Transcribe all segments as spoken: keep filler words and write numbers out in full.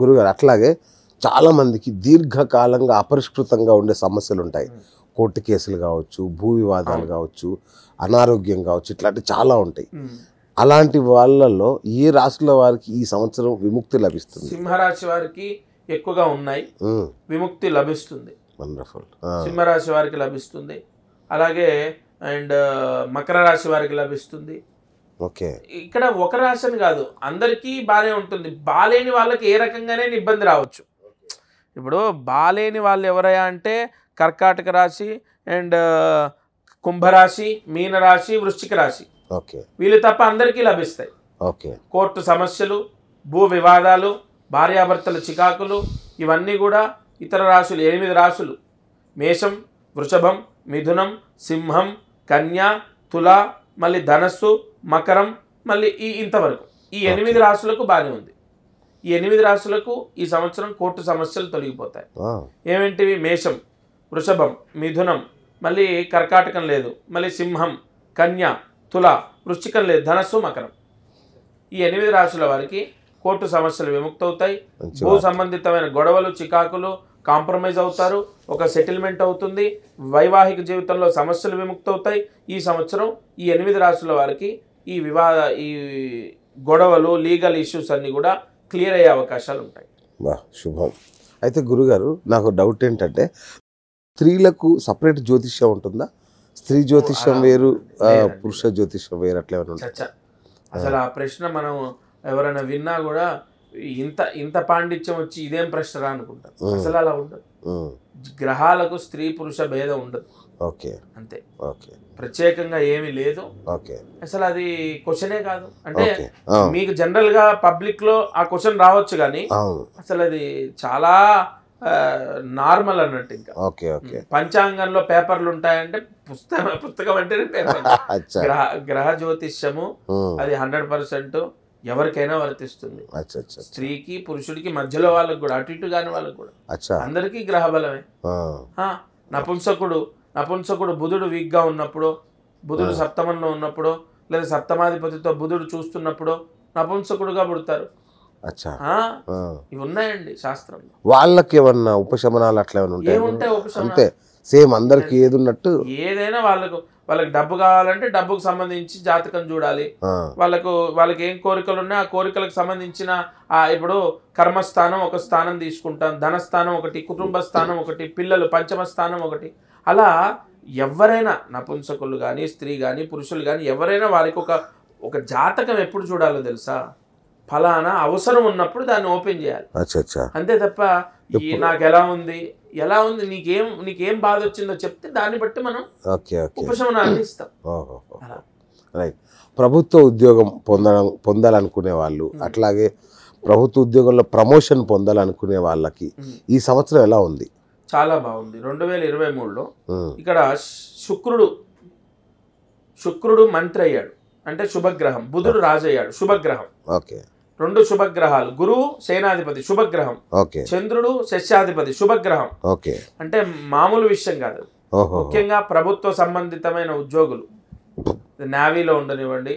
గురుగారు అట్లాగే చాలా మందికి దీర్ఘకాలంగా అపరిష్కృతంగా ఉండే సమస్యలు ఉంటాయి కోర్టు కేసులు కావచ్చు భూ వివాదాలు కావచ్చు అనారోగ్యం కావచ్చు ఇట్లాంటి చాలా ఉంటాయి అలాంటి వాళ్ళల్లో ఈ రాశుల వారికి ఈ సంవత్సరం విముక్తి లభిస్తుంది సింహ రాశి వారికి ఎక్కువగా ఉన్నాయి విముక్తి లభిస్తుంది వండర్ఫుల్ సింహ రాశి వారికి లభిస్తుంది అలాగే అండ్ మకర రాశి వారికి లభిస్తుంది ఓకే ఇక్కడ ఒక రాశిని కాదు అందరికీ బానే ఉంటుంది బాలేని వాళ్ళకి ఏ రకంగానే ఇబ్బంది రావచ్చు ఇప్పుడు బాలేని వాళ్ళు ఎవరయ్యా అంటే కర్కాటక రాశి అండ్ కుంభ రాశి మీన రాశి వృశ్చిక రాశి ఓకే వీళ్ళు తప్ప అందరికీ లభిస్తాయి ఓకే కోర్టు సమస్యలు భూ వివాదాలు భార్యాభర్తల చికాకులు ఇవన్నీ కూడా ఇతర రాశులు ఎనిమిది రాశులు మేషం వృషభం మిథునం సింహం కన్యా తుల మళ్ళీ ధనస్సు మకరం మళ్ళీ ఈ ఇంతవరకు ఈ ఎనిమిది రాశులకు బాగానే ఉంది ఈ ఎనిమిది రాశులకు ఈ సంవత్సరం కోర్టు సమస్యలు తొలగిపోతాయి ఏమంటివి మేషం వృషభం మిథునం మళ్ళీ కర్కాటకం లేదు మళ్ళీ సింహం కన్యా తుల వృశ్చికం లేదు ధనస్సు మకరం ఈ ఎనిమిది రాశుల వారికి కోర్టు సమస్యలు విముక్తవుతాయి భూ సంబంధితమైన గొడవలు చికాకులు కాంప్రమైజ్ అవుతారు ఒక సెటిల్మెంట్ అవుతుంది వైవాహిక జీవితంలో సమస్యలు విముక్తవుతాయి ఈ సంవత్సరం ఈ ఎనిమిది రాశుల వారికి ఈ వివాద ఈ గొడవలు లీగల్ ఇష్యూస్ అన్నీ కూడా క్లియర్ అయ్యే అవకాశాలు ఉంటాయి శుభం అయితే గురుగారు నాకు డౌట్ ఏంటంటే స్త్రీలకు సపరేట్ జ్యోతిష్యం ఉంటుందా స్త్రీ జ్యోతిష్యం వేరు పురుష జ్యోతిష్యం వేరు అట్లా ఏమైనా ఉంటుందా అసలు ఆ ప్రశ్న మనం ఎవరైనా విన్నా కూడా ఇంత ఇంత పాండిత్యం వచ్చి ఇదేం ప్రశ్నరా అనుకుంటారు అసలు అలా ఉండదు గ్రహాలకు స్త్రీ పురుష భేదం ఉండదు ఓకే అంతే ఓకే ప్రత్యేకంగా ఏమీ లేదు ఓకే అసలు అది క్వశ్చనే కాదు అంటే మీకు జనరల్ గా పబ్లిక్ లో ఆ క్వశ్చన్ రావచ్చు కానీ అసలు అది చాలా నార్మల్ అన్నట్టు ఇంకా పంచాంగంలో పేపర్లు ఉంటాయంటే పుస్తకం పుస్తకం అంటేనే పేపర్ గ్రహ గ్రహ జ్యోతిష్యము అది హండ్రెడ్ పర్సెంట్ ఎవరికైనా వర్తిస్తుంది స్త్రీకి పురుషుడికి మధ్యలో వాళ్ళకు కూడా అటు ఇటు కాని వాళ్ళకు కూడా అందరికీ గ్రహ బలమే నపుంసకుడు నపుంసకుడు బుధుడు వీక్ గా ఉన్నప్పుడు బుధుడు సప్తమంలో ఉన్నప్పుడు లేదా సప్తమాధిపతితో బుధుడు చూస్తున్నప్పుడు నపుంసకుడుగా పుడతారు ఇవి ఉన్నాయండి శాస్త్రంలో వాళ్ళకి ఏమన్నా ఉపశమనాలు అట్లా ఏముంటాయి ఉపశమనం సేమ్ అందరికి ఏది ఉన్నట్టు ఏదైనా వాళ్ళకు వాళ్ళకి డబ్బు కావాలంటే డబ్బుకు సంబంధించి జాతకం చూడాలి వాళ్ళకు వాళ్ళకి ఏం కోరికలు ఉన్నాయో ఆ కోరికలకు సంబంధించిన ఆ ఇప్పుడు కర్మస్థానం ఒక స్థానం తీసుకుంటాం ధనస్థానం ఒకటి కుటుంబ స్థానం ఒకటి పిల్లలు పంచమ స్థానం ఒకటి అలా ఎవరైనా నపుంసకులు కానీ స్త్రీ కానీ పురుషులు కానీ ఎవరైనా వారికి ఒక ఒక జాతకం ఎప్పుడు చూడాలో తెలుసా ఫలానా అవసరం ఉన్నప్పుడు దాన్ని ఓపెన్ చేయాలి అంతే తప్ప ఈ నాకు ఎలా ఉంది ఎలా ఉంది నీకేం నీకేం బాధ వచ్చిందో చెప్తే దాన్ని బట్టి మనం ఉపశమనాన్ని ఇస్తాం రైట్ ప్రభుత్వ ఉద్యోగం పొందడం పొందాలనుకునే వాళ్ళు అట్లాగే ప్రభుత్వ ఉద్యోగంలో ప్రమోషన్ పొందాలనుకునే వాళ్ళకి ఈ సంవత్సరం ఎలా ఉంది చాలా బాగుంది రెండు వేల ఇరవై మూడులో ఇక్కడ శుక్రుడు శుక్రుడు మంత్రి అయ్యాడు అంటే శుభగ్రహం బుధుడు రాజు అయ్యాడు శుభగ్రహం ఓకే రెండు శుభగ్రహాలు గురువు సేనాధిపతి శుభగ్రహం చంద్రుడు శస్యాధిపతి శుభగ్రహం అంటే మామూలు విషయం కాదు ముఖ్యంగా ప్రభుత్వ సంబంధితమైన ఉద్యోగులు నేవీలో ఉండనివ్వండి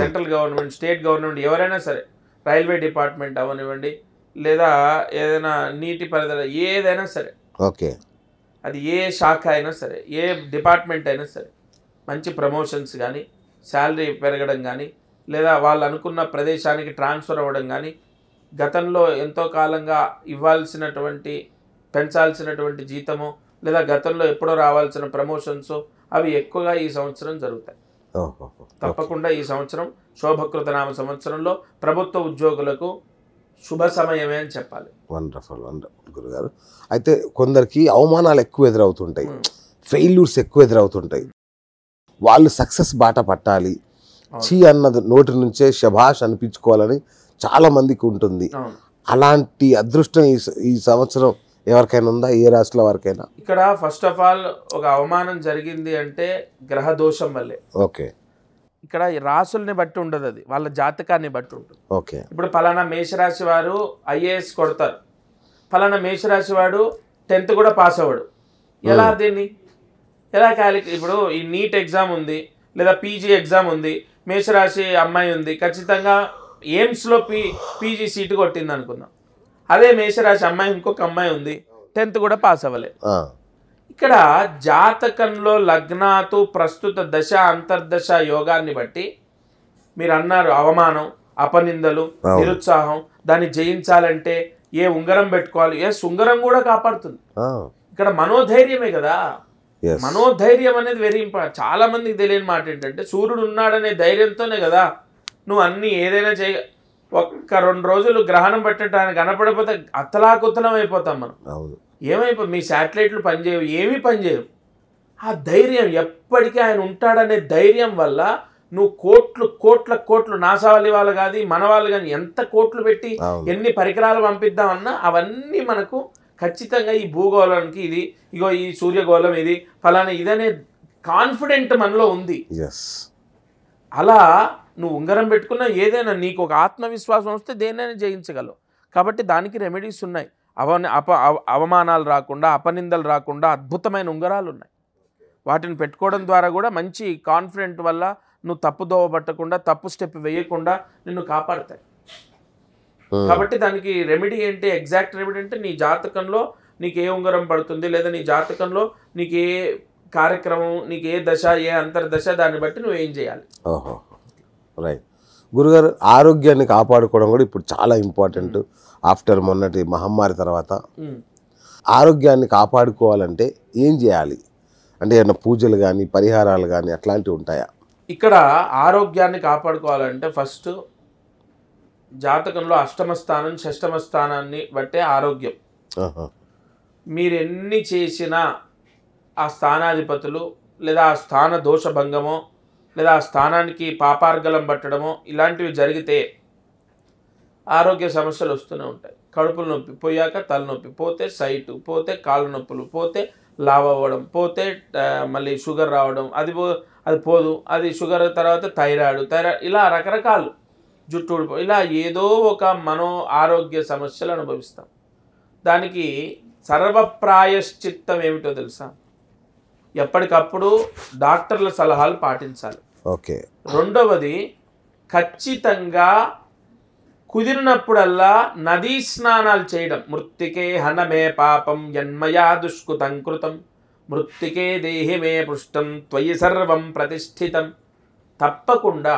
సెంట్రల్ గవర్నమెంట్ స్టేట్ గవర్నమెంట్ ఎవరైనా సరే రైల్వే డిపార్ట్మెంట్ అవనివ్వండి లేదా ఏదైనా నీటి పరిధి ఏదైనా సరే ఓకే అది ఏ శాఖ అయినా సరే ఏ డిపార్ట్మెంట్ అయినా సరే మంచి ప్రమోషన్స్ కానీ శాలరీ పెరగడం కానీ లేదా వాళ్ళు అనుకున్న ప్రదేశానికి ట్రాన్స్ఫర్ అవ్వడం కానీ గతంలో ఎంతో కాలంగా ఇవ్వాల్సినటువంటి పెంచాల్సినటువంటి జీతము లేదా గతంలో ఎప్పుడో రావాల్సిన ప్రమోషన్స్ అవి ఎక్కువగా ఈ సంవత్సరం జరుగుతాయి తప్పకుండా ఈ సంవత్సరం శోభకృతనామ సంవత్సరంలో ప్రభుత్వ ఉద్యోగులకు శుభ సమయమే అని చెప్పాలి వండర్ఫుల్ వండర్ఫుల్ గురుగారు అయితే కొందరికి అవమానాలు ఎక్కువ ఎదురవుతుంటాయి ఫెయిల్యూర్స్ ఎక్కువ ఎదురవుతుంటాయి వాళ్ళు సక్సెస్ బాట పట్టాలి చీ అన్నది నోటి నుంచే శభాష్ అనిపించుకోవాలని చాలా మందికి ఉంటుంది అలాంటి అదృష్టం ఈ సంవత్సరం ఎవరికైనా ఉందా ఏ రాశుల వారికైనా ఇక్కడ ఫస్ట్ ఆఫ్ ఆల్ ఒక అవమానం జరిగింది అంటే గ్రహ దోషం వల్లే ఓకే ఇక్కడ రాశుల్ని బట్టి ఉండదు అది వాళ్ళ జాతకాన్ని బట్టి ఉంటుంది ఓకే ఇప్పుడు ఫలానా మేషరాశి వారు ఐఏఎస్ కొడతారు ఫలానా మేషరాశి వాడు టెన్త్ కూడా పాస్ అవ్వడు ఎలా దీన్ని ఎలా క్యాలిక్యులేట్ ఇప్పుడు ఈ నీట్ ఎగ్జామ్ ఉంది లేదా పీజీ ఎగ్జామ్ ఉంది మేషరాశి అమ్మాయి ఉంది ఖచ్చితంగా ఎయిమ్స్లో పీ పీజీ సీటు కొట్టింది అనుకుందాం అదే మేషరాశి అమ్మాయి ఇంకొక అమ్మాయి ఉంది టెన్త్ కూడా పాస్ అవ్వలే. ఇక్కడ జాతకంలో లగ్నాతు ప్రస్తుత దశ అంతర్దశ యోగాన్ని బట్టి మీరు అన్నారు అవమానం అపనిందలు నిరుత్సాహం దాన్ని జయించాలంటే ఏ ఉంగరం పెట్టుకోవాలి? ఏ ఉంగరం కూడా కాపాడుతుంది. ఇక్కడ మనోధైర్యమే కదా. మనోధైర్యం అనేది వెరీ ఇంపార్టెంట్. చాలా మందికి తెలియని మాట ఏంటంటే సూర్యుడు ఉన్నాడనే ధైర్యంతోనే కదా నువ్వు అన్ని ఏదైనా చేయ. ఒక్క రెండు రోజులు గ్రహణం పెట్టినట్టు ఆయన కనపడపోతే అత్తలాకుత్తలం అయిపోతాం మనం. ఏమైపో మీ శాటిలైట్లు పనిచేయవు, ఏమీ పనిచేయవు. ఆ ధైర్యం ఎప్పటికీ ఆయన ఉంటాడనే ధైర్యం వల్ల నువ్వు కోట్లు కోట్ల కోట్లు నాసావాలి వాళ్ళు కాదు మన వాళ్ళు కానీ ఎంత కోట్లు పెట్టి ఎన్ని పరికరాలు పంపిద్దామన్నా అవన్నీ మనకు ఖచ్చితంగా ఈ భూగోళానికి ఇది ఇగో ఈ సూర్యగోళం ఇది ఫలానా ఇదనే కాన్ఫిడెంట్ మనలో ఉంది. అలా నువ్వు ఉంగరం పెట్టుకున్నా ఏదైనా నీకు ఒక ఆత్మవిశ్వాసం వస్తే దేన్నైనా జయించగలవు. కాబట్టి దానికి రెమెడీస్ ఉన్నాయి. అవ అప అవమానాలు రాకుండా అపనిందలు రాకుండా అద్భుతమైన ఉంగరాలు ఉన్నాయి. వాటిని పెట్టుకోవడం ద్వారా కూడా మంచి కాన్ఫిడెంట్ వల్ల నువ్వు తప్పు దోవ పట్టకుండా తప్పు స్టెప్ వేయకుండా నిన్ను కాపాడతాయి. కాబట్టి దానికి రెమెడీ ఏంటి ఎగ్జాక్ట్ రెమెడీ అంటే నీ జాతకంలో నీకు ఏ ఉంగరం పడుతుంది లేదా నీ జాతకంలో నీకు ఏ కార్యక్రమం నీకు ఏ దశ ఏ అంతర్దశ దాన్ని బట్టి నువ్వు ఏం చేయాలి. ఓహో రైట్. గురుగారు ఆరోగ్యాన్ని కాపాడుకోవడం కూడా ఇప్పుడు చాలా ఇంపార్టెంట్. ఆఫ్టర్ మొన్నటి మహమ్మారి తర్వాత ఆరోగ్యాన్ని కాపాడుకోవాలంటే ఏం చేయాలి అంటే ఏమైనా పూజలు కానీ పరిహారాలు కానీ అట్లాంటివి ఉంటాయా? ఇక్కడ ఆరోగ్యాన్ని కాపాడుకోవాలంటే ఫస్ట్ జాతకంలో అష్టమ స్థానం షష్టమ స్థానాన్ని బట్టే ఆరోగ్యం. మీరు ఎన్ని చేసినా ఆ స్థానాధిపతులు లేదా ఆ స్థాన దోష భంగమో లేదా ఆ స్థానానికి పాపార్గలం పట్టడమో ఇలాంటివి జరిగితే ఆరోగ్య సమస్యలు వస్తూనే ఉంటాయి. కడుపులు నొప్పి పోయాక తలనొప్పి పోతే సైటు పోతే కాళ్ళ నొప్పులు పోతే లావ్ అవ్వడం పోతే మళ్ళీ షుగర్ రావడం అది పో అది పోదు అది షుగర్ తర్వాత థైరాయిడ్ థైరాయిడ్ ఇలా రకరకాలు జుట్టు ఊడిపో ఇలా ఏదో ఒక మనో ఆరోగ్య సమస్యలు అనుభవిస్తాం. దానికి సర్వప్రాయశ్చిత్తం ఏమిటో తెలుసా? ఎప్పటికప్పుడు డాక్టర్ల సలహాలు పాటించాలి. ఓకే. రెండవది ఖచ్చితంగా కుదిరినప్పుడల్లా నదీ స్నానాలు చేయడం. మృత్తికే హనమే పాపం యన్మయా దుష్కృతం కృతం మృత్తికే దేహి మే పృష్టం త్వయి సర్వం ప్రతిష్ఠితం. తప్పకుండా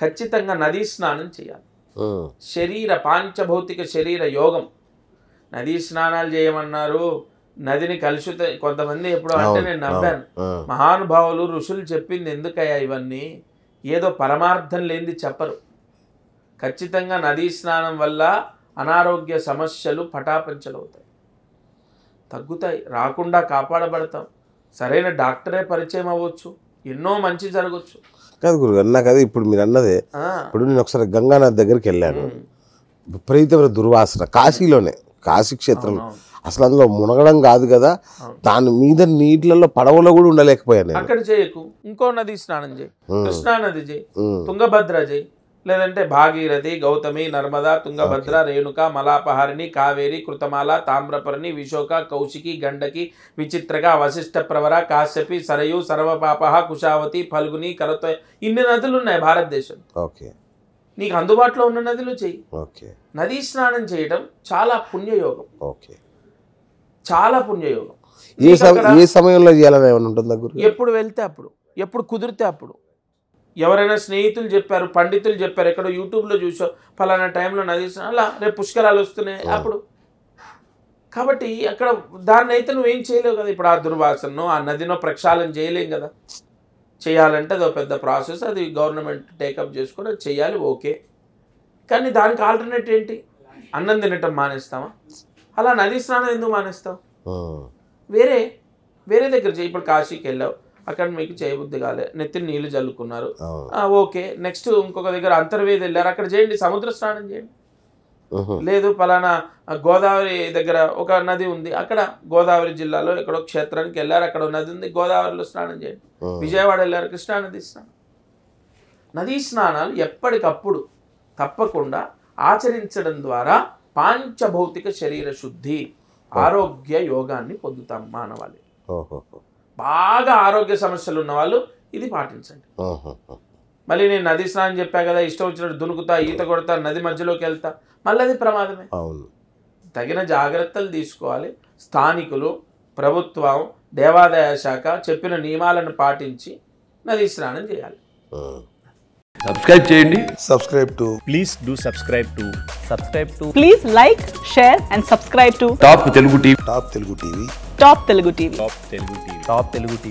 ఖచ్చితంగా నదీ స్నానం చేయాలి. శరీర పాంచభౌతిక శరీర యోగం నదీ స్నానాలు చేయమన్నారు. నదిని కలుషిత కొంతమంది ఎప్పుడో అంటే నేను నవ్వాను. మహానుభావులు ఋషులు చెప్పింది ఎందుకయ్యా ఇవన్నీ? ఏదో పరమార్థం లేనిది చెప్పరు. ఖచ్చితంగా నదీ స్నానం వల్ల అనారోగ్య సమస్యలు పటాపంచలవుతాయి, తగ్గుతాయి, రాకుండా కాపాడబడతాం. సరైన డాక్టరే పరిచయం అవ్వచ్చు, ఎన్నో మంచి జరగచ్చు. కాదు గురుగారు నాకు అదే ఇప్పుడు మీరు అన్నదే. ఇప్పుడు నేను ఒకసారి గంగానది దగ్గరికి వెళ్ళాను. విపరీతమైన దుర్వాసన కాశీలోనే, కాశీ క్షేత్రంలో. అసలు అందులో మునగడం కాదు కదా, దాని మీద నీటిలలో పడవలో కూడా ఉండలేకపోయాను. అక్కడ చేయకు, ఇంకో నది స్నానం చేయి. కృష్ణానది చేయి, తుంగభద్ర చేయి, లేదంటే భాగీరథి గౌతమి నర్మదా తుంగభద్ర రేణుక మలాపహారిణి కావేరి కృతమాల తామ్రపర్ణి విశోక కౌశికి గండకి విచిత్రక వశిష్ఠ ప్రవర కాశ్యపి సరయు సర్వపాప కుశావతి ఫల్గుని కరతో ఇన్ని నదులు ఉన్నాయి భారతదేశం. ఓకే. నీకు అందుబాటులో ఉన్న నదులు చెయ్యి. ఓకే. నదీ స్నానం చేయడం చాలా పుణ్యయోగం. ఓకే, చాలా పుణ్యయోగం. ఏ సమయంలో చేయాలని ఉంటుందా గురు? ఎప్పుడు వెళ్తే అప్పుడు, ఎప్పుడు కుదిరితే అప్పుడు. ఎవరైనా స్నేహితులు చెప్పారు, పండితులు చెప్పారు, ఎక్కడో యూట్యూబ్లో చూసో ఫలానా టైంలో నది అలా రేపు పుష్కరాలు వస్తున్నాయి అప్పుడు. కాబట్టి అక్కడ దాన్ని అయితే నువ్వేం చేయలేవు కదా. ఇప్పుడు ఆ దుర్వాసనో ఆ నదినో ప్రక్షాళన చేయలేం కదా. చేయాలంటే అదో పెద్ద ప్రాసెస్, అది గవర్నమెంట్ టేకప్ చేసుకుని అది చేయాలి. ఓకే. కానీ దానికి ఆల్టర్నేట్ ఏంటి? అన్నం తినటం మానేస్తావా? అలా నది స్నానం ఎందుకు మానేస్తావు? వేరే వేరే దగ్గర చేయి. ఇప్పుడు కాశీకి వెళ్ళావు, అక్కడ మీకు చేయబుద్ధి కాలే, నెత్తిని నీళ్లు జల్లుకున్నారు, ఓకే. నెక్స్ట్ ఇంకొక దగ్గర అంతర్వేది వెళ్ళారు, అక్కడ చేయండి, సముద్ర స్నానం చేయండి. లేదు పలానా గోదావరి దగ్గర ఒక నది ఉంది, అక్కడ గోదావరి జిల్లాలో ఎక్కడో క్షేత్రానికి వెళ్ళారు, అక్కడ నది ఉంది, గోదావరిలో స్నానం చేయండి. విజయవాడ వెళ్ళారు, కృష్ణా నది స్నానం. నదీ స్నానాలు ఎప్పటికప్పుడు తప్పకుండా ఆచరించడం ద్వారా పాంచభౌతిక శరీర శుద్ధి ఆరోగ్య యోగాన్ని పొందుతాం మానవాళి. బాగా ఆరోగ్య సమస్యలు ఉన్నవాళ్ళు ఇది పాటించండి. మళ్ళీ నేను నది స్నానం చెప్పా కదా ఇష్టం వచ్చినట్టు దునుకుతా ఈత కొడతా నది మధ్యలోకి వెళ్తా మళ్ళీ అది ప్రమాదమే. అవును, తగిన జాగృత్తలు తీసుకోవాలి. స్థానికులు ప్రభుత్వం దేవాదాయ శాఖ చెప్పిన నియమాలను పాటించి నది స్నానం చేయాలి. సబ్స్క్రైబ్ చేయండి. Subscribe to please do subscribe to subscribe to please like share and subscribe to top Telugu TV top Telugu TV top Telugu TV top Telugu TV top Telugu TV.